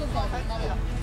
就走，那边。